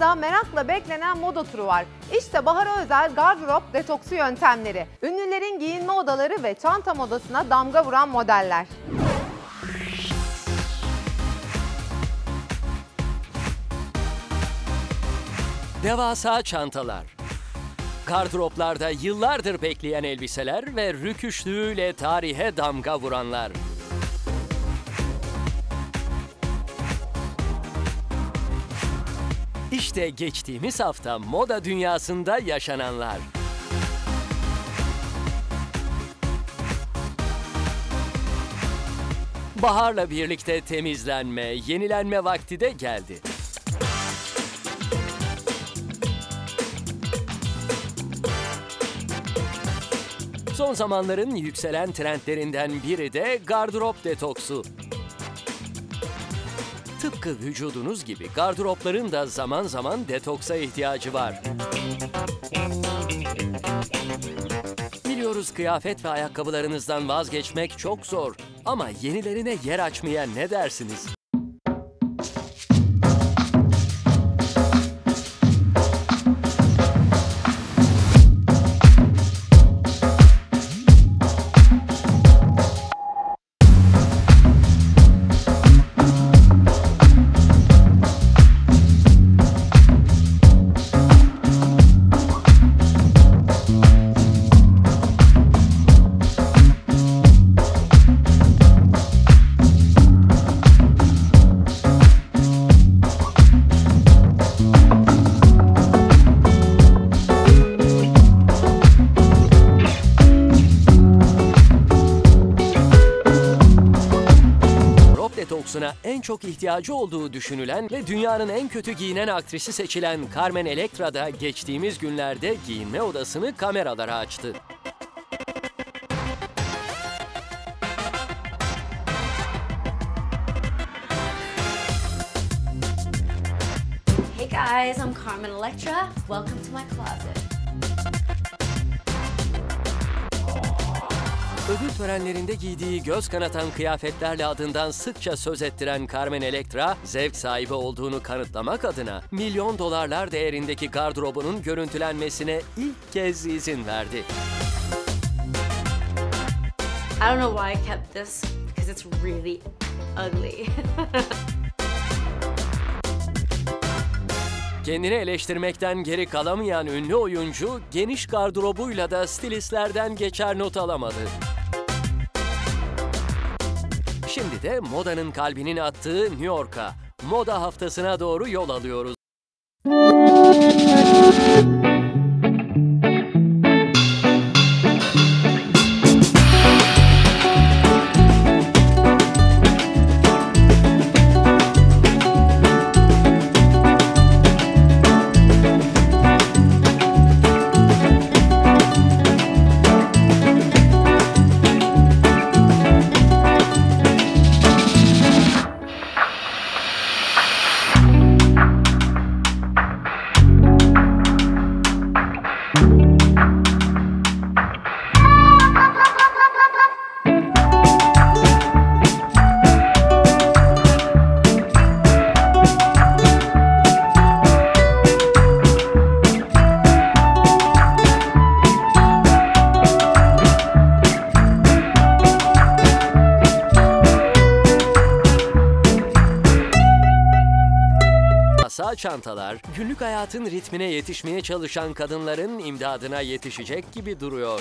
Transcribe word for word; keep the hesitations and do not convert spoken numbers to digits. Sırada merakla beklenen moda turu var. İşte bahara özel gardırop detoksu yöntemleri. Ünlülerin giyinme odaları ve çanta modasına damga vuran modeller. Devasa çantalar. Gardıroplarda yıllardır bekleyen elbiseler ve rüküşlüğüyle tarihe damga vuranlar. İşte geçtiğimiz hafta moda dünyasında yaşananlar. Baharla birlikte temizlenme, yenilenme vakti de geldi. Son zamanların yükselen trendlerinden biri de gardırop detoksu. Tıpkı vücudunuz gibi gardıropların da zaman zaman detoksa ihtiyacı var. Biliyoruz kıyafet ve ayakkabılarınızdan vazgeçmek çok zor. Ama yenilerine yer açmaya ne dersiniz? Detoksuna en çok ihtiyacı olduğu düşünülen ve dünyanın en kötü giyinen aktrisi seçilen Carmen Electra da geçtiğimiz günlerde giyinme odasını kameralara açtı. Hey guys, I'm Carmen Electra. Welcome to my closet. Ödül törenlerinde giydiği göz kanatan kıyafetlerle adından sıkça söz ettiren Carmen Electra, zevk sahibi olduğunu kanıtlamak adına milyon dolarlar değerindeki gardırobunun görüntülenmesine ilk kez izin verdi. I don't know why I kept this because it's really ugly. Kendini eleştirmekten geri kalamayan ünlü oyuncu, geniş gardırobuyla da stilistlerden geçer not alamadı. Şimdi de modanın kalbinin attığı New York'a, moda haftasına doğru yol alıyoruz. Çantalar, günlük hayatın ritmine yetişmeye çalışan kadınların imdadına yetişecek gibi duruyor.